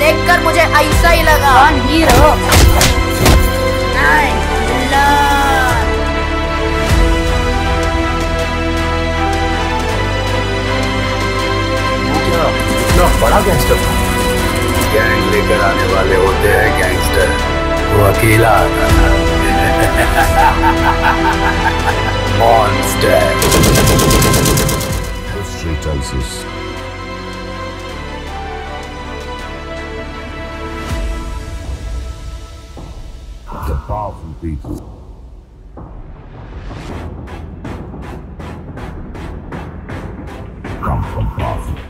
देखकर मुझे ऐसा ही लगा। हीरो इतना बड़ा गैंगस्टर था। गैंग लेकर आने वाले होते हैं गैंगस्टर, वो अकेला आता था। Monster. The powerful people. Come from powerful.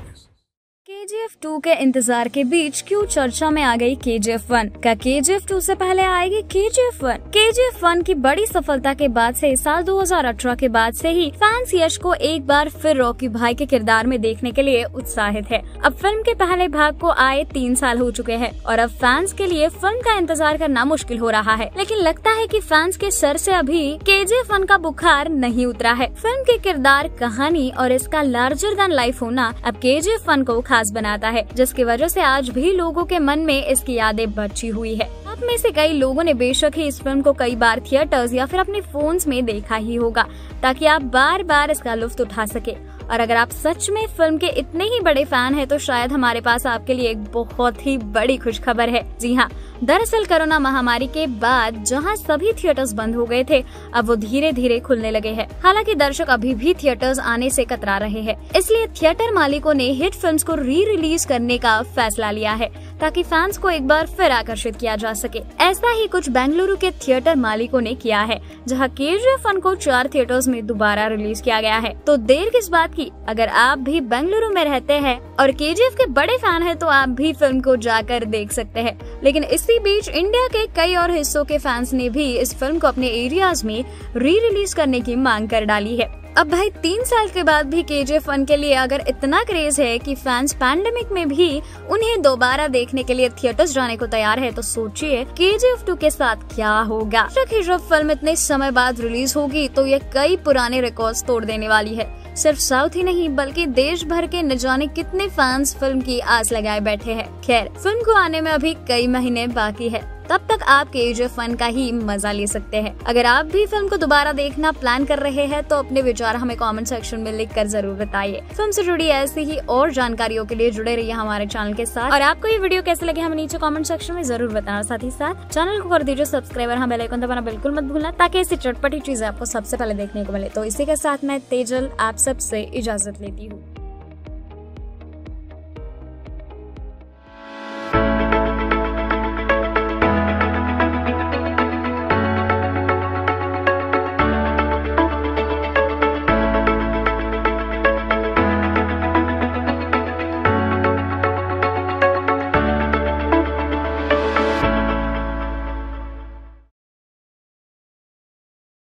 KGF 2 के इंतजार के बीच क्यों चर्चा में आ गई KGF 1? क्या KGF 2 से पहले आएगी KGF 1? KGF 1 की बड़ी सफलता के बाद से साल 2018 के बाद से ही फैंस यश को एक बार फिर रॉकी भाई के किरदार में देखने के लिए उत्साहित है। अब फिल्म के पहले भाग को आए 3 साल हो चुके हैं और अब फैंस के लिए फिल्म का इंतजार करना मुश्किल हो रहा है, लेकिन लगता है कि फैंस के सर से अभी KGF 1 का बुखार नहीं उतरा है। फिल्म के किरदार, कहानी और इसका लार्जर देन लाइफ होना अब KGF 1 को खास बनाता है, जिसकी वजह से आज भी लोगों के मन में इसकी यादें बची हुई है। आप में से कई लोगों ने बेशक ही इस फिल्म को कई बार थिएटर्स या फिर अपने फोन्स में देखा ही होगा, ताकि आप बार बार इसका लुफ्त उठा सके। और अगर आप सच में फिल्म के इतने ही बड़े फैन हैं, तो शायद हमारे पास आपके लिए एक बहुत ही बड़ी खुशखबर है। जी हाँ, दरअसल कोरोना महामारी के बाद जहाँ सभी थिएटर्स बंद हो गए थे, अब वो धीरे धीरे खुलने लगे हैं। हालांकि दर्शक अभी भी थिएटर्स आने से कतरा रहे हैं, इसलिए थिएटर मालिकों ने हिट फिल्म्स को री-रिलीज करने का फैसला लिया है, ताकि फैंस को एक बार फिर आकर्षित किया जा सके। ऐसा ही कुछ बेंगलुरु के थिएटर मालिकों ने किया है, जहाँ KGF 1 को 4 थिएटर्स में दोबारा रिलीज किया गया है। तो देर किस बात की, अगर आप भी बेंगलुरु में रहते हैं और KGF के बड़े फैन हैं, तो आप भी फिल्म को जाकर देख सकते हैं। लेकिन इसी बीच इंडिया के कई और हिस्सों के फैंस ने भी इस फिल्म को अपने एरियाज में री रिलीज करने की मांग कर डाली है। अब भाई 3 साल के बाद भी KGF 1 के लिए अगर इतना क्रेज है कि फैंस पैंडेमिक में भी उन्हें दोबारा देखने के लिए थिएटर्स जाने को तैयार है, तो सोचिए KGF 2 के साथ क्या होगा। जब फिल्म इतने समय बाद रिलीज होगी, तो ये कई पुराने रिकॉर्ड्स तोड़ देने वाली है। सिर्फ साउथ ही नहीं बल्कि देश भर के न जाने कितने फैंस फिल्म की आस लगाए बैठे हैं। खैर, फिल्म को आने में अभी कई महीने बाकी है, तब तक आप KGF 1 का ही मजा ले सकते हैं। अगर आप भी फिल्म को दोबारा देखना प्लान कर रहे हैं, तो अपने विचार हमें कमेंट सेक्शन में लिखकर जरूर बताइए। फिल्म से जुड़ी ऐसी ही और जानकारियों के लिए जुड़े रहिए हमारे चैनल के साथ। और आपको ये वीडियो कैसे लगे हमें नीचे कमेंट सेक्शन में जरूर बताना। साथ ही साथ चैनल को कर दीजिए सब्सक्राइब और बेल आइकन दबाना बिल्कुल मत भूलना, ताकि ऐसी चटपटी चीजें आपको सबसे पहले देखने को मिले। तो इसी के साथ मैं तेजल आप सबसे इजाजत लेती हूँ।